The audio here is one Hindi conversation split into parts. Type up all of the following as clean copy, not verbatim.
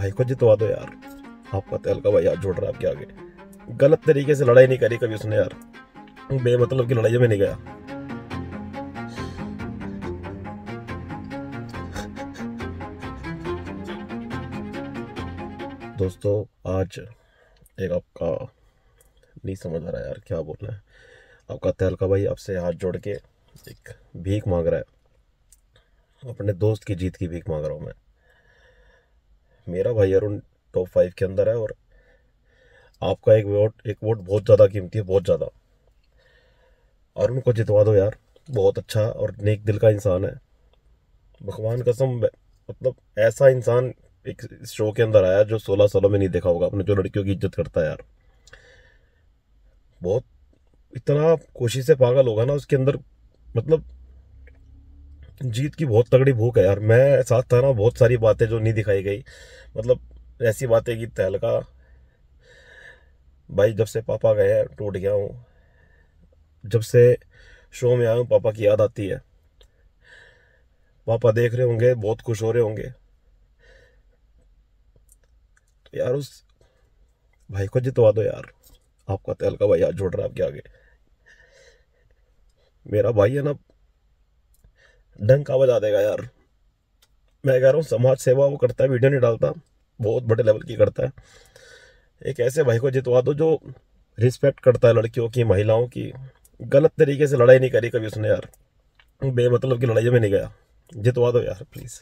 भाई को जितवा दो यार। आपका तहलका भाई हाथ जोड़ रहा है आपके आगे, गलत तरीके से लड़ाई नहीं करी कभी उसने यार, बेमतलब की लड़ाई में नहीं गया। दोस्तों आज एक आपका नहीं समझ आ रहा यार क्या बोलना है, आपका तहलका भाई आपसे हाथ जोड़ के एक भीख मांग रहा है, अपने दोस्त की जीत की भीख मांग रहा हूँ मैं। मेरा भाई अरुण टॉप 5 के अंदर है और आपका एक वोट बहुत ज़्यादा कीमती है, बहुत ज़्यादा। अरुण को जितवा दो यार, बहुत अच्छा और नेक दिल का इंसान है। भगवान कसम मतलब ऐसा इंसान एक शो के अंदर आया जो 16 सालों में नहीं देखा होगा आपने, जो लड़कियों की इज्जत करता है यार। बहुत इतना कोशिश से पागल होगा ना उसके अंदर, मतलब जीत की बहुत तगड़ी भूख है यार। मैं साथ था ना, बहुत सारी बातें जो नहीं दिखाई गई, मतलब ऐसी बातें कि तहलका भाई जब से पापा गए हैं टूट गया हूँ, जब से शो में आया हूँ पापा की याद आती है। पापा देख रहे होंगे, बहुत खुश हो रहे होंगे यार। उस भाई को जितवा दो यार, आपका तहलका भाई हाथ जोड़ रहा है आपके आगे। मेरा भाई है ना, डंका बजा देगा यार। मैं कह रहा हूँ समाज सेवा वो करता है, वीडियो नहीं डालता, बहुत बड़े लेवल की करता है। एक ऐसे भाई को जितवा दो जो रिस्पेक्ट करता है लड़कियों की, महिलाओं की। गलत तरीके से लड़ाई नहीं करी कभी उसने यार, बेमतलब की लड़ाई में नहीं गया। जितवा दो यार प्लीज़।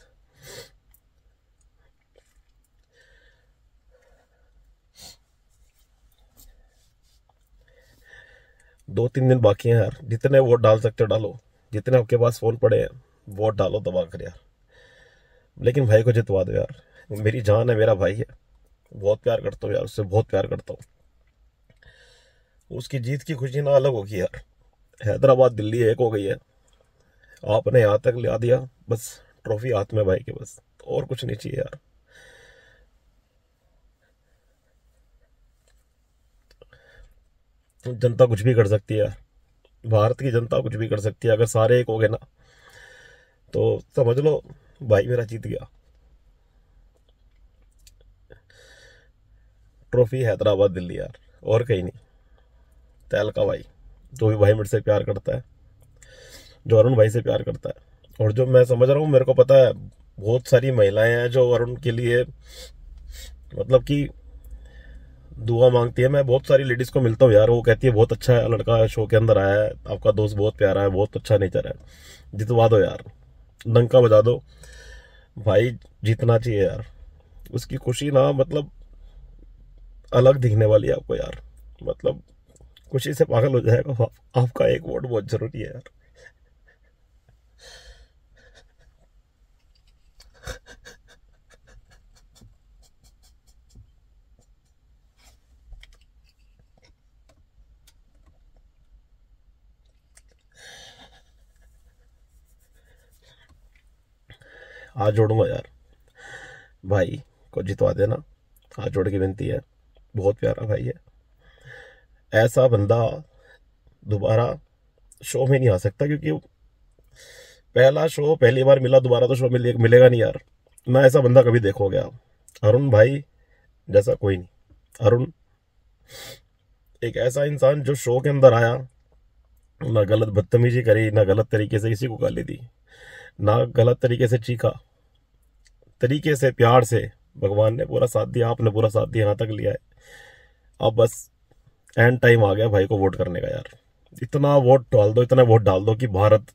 दो 3 दिन बाकी हैं यार, जितने वोट डाल सकते हो डालो, जितने आपके पास फ़ोन पड़े हैं वोट डालो दबा कर यार, लेकिन भाई को जितवा दो यार। मेरी जान है, मेरा भाई है, बहुत प्यार करता हूँ यार उससे, बहुत प्यार करता हूँ। उसकी जीत की खुशी ना अलग होगी यार। हैदराबाद दिल्ली एक हो गई है, आपने यहाँ तक ला दिया, बस ट्रॉफी हाथ में भाई के, बस और कुछ नहीं चाहिए यार। जनता कुछ भी कर सकती है, भारत की जनता कुछ भी कर सकती है। अगर सारे एक हो गए ना तो समझ लो भाई मेरा जीत गया। ट्रॉफी हैदराबाद दिल्ली यार, और कहीं नहीं। तहलका भाई जो भी भाई मेरे से प्यार करता है, जो अरुण भाई से प्यार करता है, और जो मैं समझ रहा हूँ, मेरे को पता है बहुत सारी महिलाएं हैं जो अरुण के लिए मतलब कि दुआ मांगती है। मैं बहुत सारी लेडीज़ को मिलता हूँ यार, वो कहती है बहुत अच्छा है लड़का, शो के अंदर आया है, आपका दोस्त बहुत प्यारा है, बहुत अच्छा नेचर है। जितवा दो यार, डंका बजा दो, भाई जीतना चाहिए यार। उसकी खुशी ना मतलब अलग दिखने वाली है आपको यार, मतलब खुशी से पागल हो जाएगा। आपका एक वोट बहुत ज़रूरी है यार। हाथ जोड़ूंगा यार, भाई को जितवा देना, हाथ जोड़ के विनती है। बहुत प्यारा भाई है, ऐसा बंदा दोबारा शो में नहीं आ सकता, क्योंकि पहला शो पहली बार मिला, दोबारा तो शो मिलेगा नहीं यार ना। ऐसा बंदा कभी देखोगे आप, अरुण भाई जैसा कोई नहीं। अरुण एक ऐसा इंसान जो शो के अंदर आया, ना गलत बदतमीजी करी, ना गलत तरीके से किसी को गाली दी, ना गलत तरीके से चीखा, तरीके से प्यार से। भगवान ने पूरा साथ दिया, आपने पूरा साथ दिया, यहाँ तक लिया है। अब बस एंड टाइम आ गया भाई को वोट करने का यार। इतना वोट डाल दो, इतना वोट डाल दो कि भारत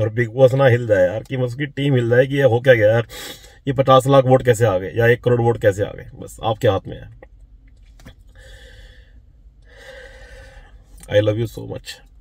और बिग बॉस ना हिल जाए यार, कि उसकी टीम हिल जाए कि ये हो क्या गया यार, ये 50 लाख वोट कैसे आ गए या 1 करोड़ वोट कैसे आ गए। बस आपके हाथ में है। I love you so much.